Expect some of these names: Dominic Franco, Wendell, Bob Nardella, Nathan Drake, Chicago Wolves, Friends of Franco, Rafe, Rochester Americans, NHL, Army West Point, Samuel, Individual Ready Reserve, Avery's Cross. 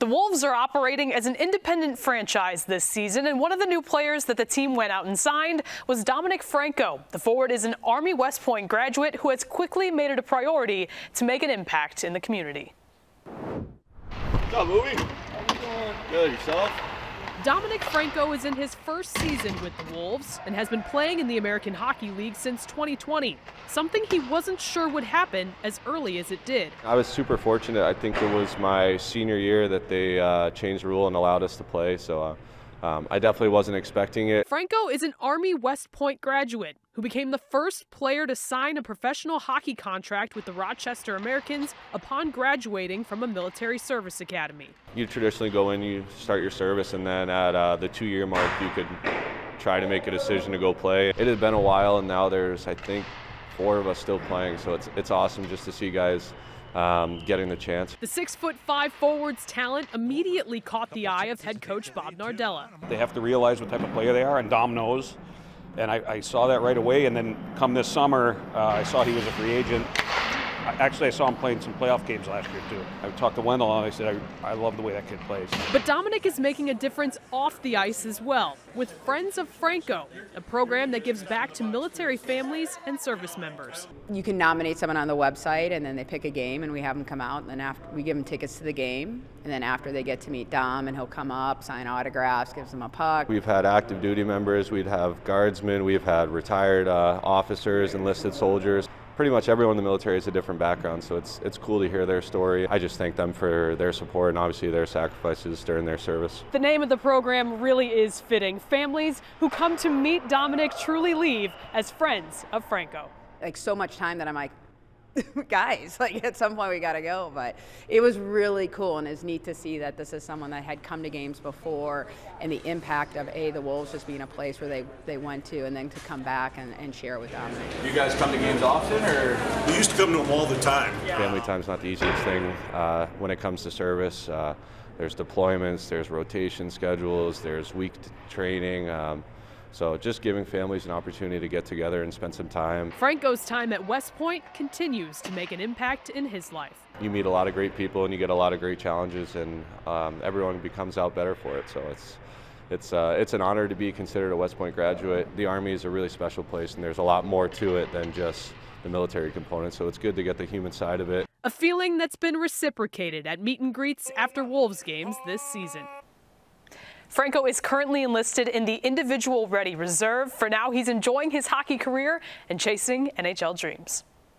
The Wolves are operating as an independent franchise this season, and one of the new players that the team went out and signed was Dominic Franco. The forward is an Army West Point graduate who has quickly made it a priority to make an impact in the community. What's up, Movie? How you doing? Good, yourself? Dominic Franco is in his first season with the Wolves and has been playing in the American Hockey League since 2020, something he wasn't sure would happen as early as it did. I was super fortunate. I think it was my senior year that they changed the rule and allowed us to play, so I definitely wasn't expecting it. Franco is an Army West Point graduate who became the first player to sign a professional hockey contract with the Rochester Americans upon graduating from a military service academy. You traditionally go in, you start your service, and then at the two-year mark, you could try to make a decision to go play. It had been a while, and now there's, I think, four of us still playing, so it's awesome just to see guys getting the chance. The 6'5" forward's talent immediately caught the eye of head coach Bob Nardella. They have to realize what type of player they are, and Dom knows. And I saw that right away, and then come this summer, I saw he was a free agent. Actually, I saw him playing some playoff games last year, too. I talked to Wendell, and I said, I love the way that kid plays. But Dominic is making a difference off the ice as well, with Friends of Franco, a program that gives back to military families and service members. You can nominate someone on the website, and then they pick a game, and we have them come out, and then after we give them tickets to the game, and then after they get to meet Dom, and he'll come up, sign autographs, gives them a puck. We've had active duty members, we'd have guardsmen, we've had retired officers, enlisted soldiers. Pretty much everyone in the military has a different background, so it's cool to hear their story. I just thank them for their support and obviously their sacrifices during their service. The name of the program really is fitting. Families who come to meet Dominic truly leave as friends of Franco. Like so much time that I'm like, guys, like at some point we gotta go, but it was really cool, and it's neat to see that this is someone that had come to games before, and the impact of the Wolves just being a place where they went to, and then to come back and share it with them. You guys come to games often, or? We used to come to them all the time. Yeah. Family time's not the easiest thing when it comes to service. There's deployments, there's rotation schedules, there's week training. So just giving families an opportunity to get together and spend some time. Franco's time at West Point continues to make an impact in his life. You meet a lot of great people and you get a lot of great challenges, and everyone comes out better for it. So it's an honor to be considered a West Point graduate. The Army is a really special place, and there's a lot more to it than just the military component. So it's good to get the human side of it. A feeling that's been reciprocated at meet and greets after Wolves games this season. Franco is currently enlisted in the Individual Ready Reserve. For now, he's enjoying his hockey career and chasing NHL dreams.